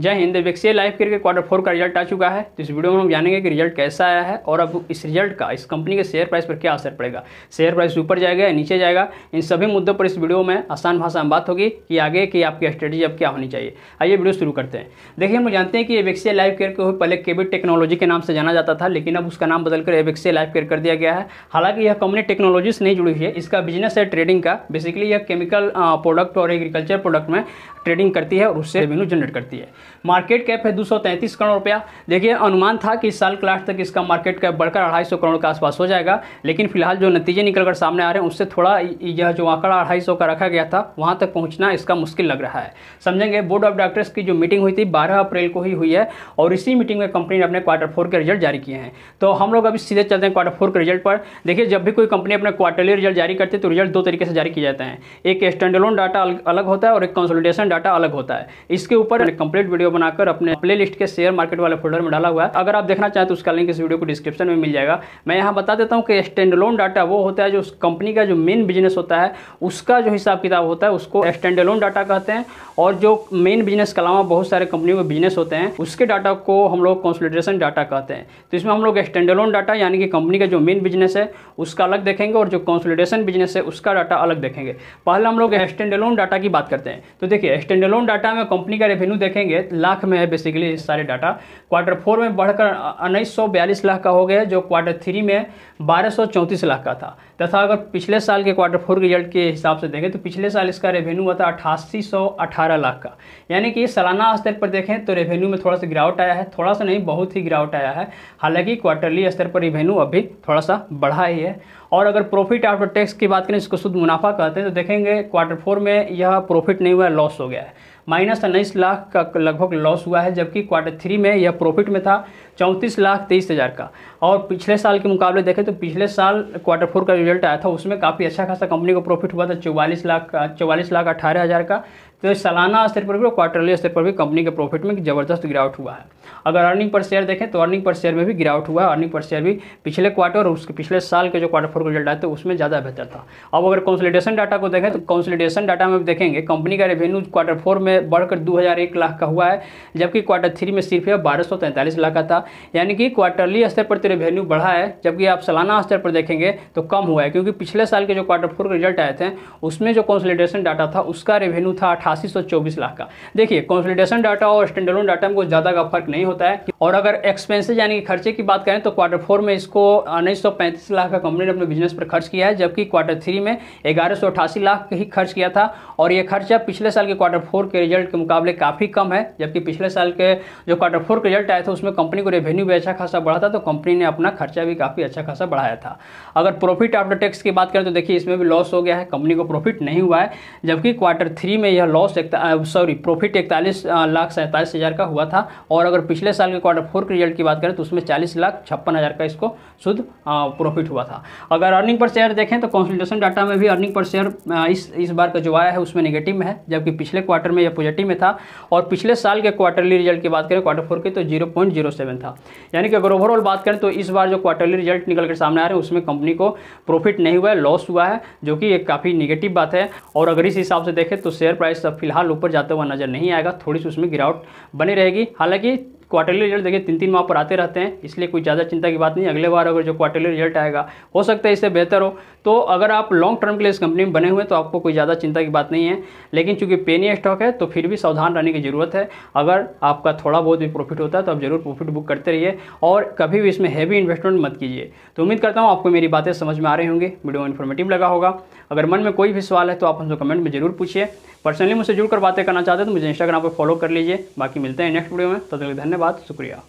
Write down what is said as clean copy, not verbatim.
जय Hind. Avexia life care के Q4 का रिजल्ट आ चुका है, तो इस वीडियो में हम जानेंगे कि रिजल्ट कैसा आया है और अब इस रिजल्ट का इस कंपनी के शेयर प्राइस पर क्या असर पड़ेगा, शेयर प्राइस ऊपर जाएगा या नीचे जाएगा, इन सभी मुद्दों पर इस वीडियो में आसान भाषा में बात होगी कि आगे की आपकी स्ट्रेटेजी अब क्या होनी चाहिए। आइए वीडियो शुरू करते हैं। देखिए, हम जानते हैं कि एवेक्सिया लाइफ केयर को पहले KB टेक्नोलॉजी के नाम से जाना जाता था, लेकिन अब उसका नाम बदलकर एवेक्सिया लाइफ केयर कर दिया गया है। हालांकि यह कंपनी टेक्नोलॉजी से नहीं जुड़ी हुई है, इसका बिजनेस है ट्रेडिंग का। बेसिकली यह केमिकल प्रोडक्ट और एग्रीकल्चर प्रोडक्ट में ट्रेडिंग करती है और उससे रेवेन्यू जनरेट करती है। मार्केट कैप है 233 करोड़ रुपया। देखिए, अनुमान था कि इस साल के लास्ट तक इसका मार्केट कैप बढ़कर 250 करोड़ के आसपास हो जाएगा, लेकिन फिलहाल जो नतीजे निकलकर सामने आ रहे हैं उससे थोड़ा यह जो आंकड़ा 250 का रखा गया था वहां तक पहुंचना इसका मुश्किल लग रहा है। समझेंगे, बोर्ड ऑफ डायरेक्टर्स की जो मीटिंग हुई थी 12 अप्रैल को ही हुई है और इसी मीटिंग में कंपनी ने अपने Q4 के रिजल्ट जारी किए हैं। तो हम लोग अभी सीधे चलते हैं Q4 के रिजल्ट पर। देखिए, जब भी कोई कंपनी अपने क्वार्टरली रिजल्ट जारी करती है तो रिजल्ट दो तरीके से जारी किए जाते हैं, एक स्टैंडअलोन डाटा अलग होता है और एक कंसोलिडेशन डाटा अलग होता है। इसके ऊपर कंप्लीट वीडियो बनाकर अपने प्लेलिस्ट के शेयर मार्केट वाले फोल्डर में डाला हुआ है, अगर आप देखना चाहें तो उसका लिंक इस वीडियो को डिस्क्रिप्शन में मिल जाएगा। मैं यहाँ बता देता हूँ कि स्टैंडअलोन डाटा वो होता है जो उस कंपनी का जो मेन बिजनेस होता है उसका जो हिसाब किताब होता है उसको स्टैंडअलोन डाटा कहते हैं, और जो मेन बिजनेस के अलावा बहुत सारे कंपनियों के बिजनेस होते हैं उसके डाटा को हम लोग कंसोलिडेशन डाटा कहते हैं। तो इसमें हम लोग स्टैंडअलोन डाटा यानी कि कंपनी का जो मेन बिजनेस है उसका अलग देखेंगे और जो कंसोलिडेशन बिजनेस है उसका डाटा अलग देखेंगे। पहले हम लोग स्टैंडअलोन डाटा की बात करते हैं। तो देखिए, स्टैंडअलोन डाटा में कंपनी का रेवेन्यू देखेंगे लाख में है बेसिकली सारे डाटा। Q4 में बढ़कर 1942 लाख का हो गया, जो Q3 में 1234 लाख का था, तथा अगर पिछले साल के Q4 रिजल्ट के हिसाब से देखें तो पिछले साल इसका रेवेन्यू हुआ था 8818 लाख का। यानी कि सालाना स्तर पर देखें तो रेवेन्यू में थोड़ा सा गिरावट आया है, थोड़ा सा नहीं बहुत ही गिरावट आया है। हालांकि क्वार्टरली स्तर पर रेवेन्यू अभी थोड़ा सा बढ़ा ही है। और अगर प्रॉफिट आफ्टर टैक्स की बात करें, इसको शुद्ध मुनाफा कहते हैं, तो देखेंगे Q4 में यह प्रॉफिट नहीं हुआ, लॉस हो गया है, -19 लाख का लगभग लॉस हुआ है, जबकि Q3 में यह प्रॉफिट में था 34,23,000 का। और पिछले साल के मुकाबले देखें तो पिछले साल Q4 का रिजल्ट आया था उसमें काफ़ी अच्छा खासा कंपनी को प्रॉफिट हुआ था 44,18,000 का। तो सालाना स्तर पर भी और क्वार्टरली स्तर पर भी कंपनी के प्रॉफिट में ज़बरदस्त गिरावट हुआ है। अगर अर्निंग पर शेयर देखें तो अर्निंग पर शेयर में भी गिरावट हुआ है, अर्निंग पर शेयर भी पिछले क्वार्टर और उसके पिछले साल के जो Q4 का रिजल्ट आया था उसमें ज़्यादा बेहतर था। अब अगर कंसोलिडेशन डाटा को देखें तो कंसोलिडेशन डाटा में देखेंगे कंपनी का रेवेन्यू Q4 में बढ़कर 2001 लाख का हुआ है, जबकि Q3 में सिर्फ यह 1243 लाख का था। यानी कि क्वार्टरली स्तर पर तो रेवेन्यू बढ़ा है, जबकि आप सालाना स्तर पर देखेंगे तो कम हुआ है, क्योंकि पिछले साल के जो Q4 के रिजल्ट आए थे उसमें जो कंसोलिडेशन डाटा था उसका रेवेन्यू था 8824 लाख का। देखिए, कंसोलिडेशन डाटा और स्टैंडअलोन डाटा में कुछ ज़्यादा का फर्क नहीं होता है। और अगर एक्सपेंसेस यानी कि खर्चे की बात करें तो Q4 में इसको 1935 लाख का कंपनी ने अपने बिजनेस पर खर्च किया है, जबकि Q3 में 1188 लाख ही खर्च किया था। और ये खर्चा पिछले साल के Q4 के रिजल्ट के मुकाबले काफ़ी कम है, जबकि पिछले साल के जो Q4 के रिजल्ट आया था उसमें कंपनी को रेवेन्यू भी अच्छा खासा बढ़ा था, तो कंपनी ने अपना खर्चा भी काफ़ी अच्छा खासा बढ़ाया था। अगर प्रॉफिट आफ्टर टैक्स की बात करें तो देखिए, इसमें भी लॉस हो गया है, कंपनी को प्रॉफिट नहीं हुआ है, जबकि Q3 में यह प्रॉफिट 41,47,000 का हुआ था। और अगर पिछले साल के Q4 के रिजल्ट की बात करें तो उसमें 40,56,000 का इसको शुद्ध प्रॉफिट हुआ था। अगर अर्निंग पर शेयर देखें तो कंसोलिडेशन डाटा में भी अर्निंग पर शेयर इस बार का जो आया है उसमें नेगेटिव में है, जबकि पिछले क्वार्टर में यह पॉजिटिव में था। और पिछले साल के क्वार्टरली रिजल्ट की बात करें Q4 की तो 0.07 था। यानी कि अगर ओवरऑल बात करें तो इस बार जो क्वार्टरली रिजल्ट निकल कर सामने आ रहे हैं उसमें कंपनी को प्रॉफिट नहीं हुआ है, लॉस हुआ है, जो कि एक काफ़ी निगेटिव बात है। और अगर इस हिसाब से देखें तो शेयर प्राइस अब फिलहाल ऊपर जाता हुआ नजर नहीं आएगा, थोड़ी सी उसमें गिरावट बनी रहेगी। हालांकि क्वार्टरली रिजल्ट देखिए 3-3 माह पर आते रहते हैं, इसलिए कोई ज़्यादा चिंता की बात नहीं। अगले बार अगर जो क्वार्टरली रिजल्ट आएगा हो सकता है इससे बेहतर हो, तो अगर आप लॉन्ग टर्म के लिए इस कंपनी में बने हुए हैं तो आपको कोई ज़्यादा चिंता की बात नहीं है। लेकिन चूंकि पेनी स्टॉक है तो फिर भी सावधान रहने की ज़रूरत है। अगर आपका थोड़ा बहुत भी प्रॉफिट होता है तो आप जरूर प्रॉफिट बुक करते रहिए और कभी भी इसमें हैवी इन्वेस्टमेंट मत कीजिए। तो उम्मीद करता हूँ आपको मेरी बातें समझ में आ रही होंगी, वीडियो इन्फॉर्मेटिव लगा होगा। अगर मन में कोई भी सवाल है तो आप हमसे कमेंट में जरूर पूछिए। पर्सनली मुझसे जुड़कर बातें करना चाहते हैं तो मुझे इंस्टाग्राम पर फॉलो कर लीजिए। बाकी मिलते हैं नेक्स्ट वीडियो में, तब तक धन्यवाद, शुक्रिया।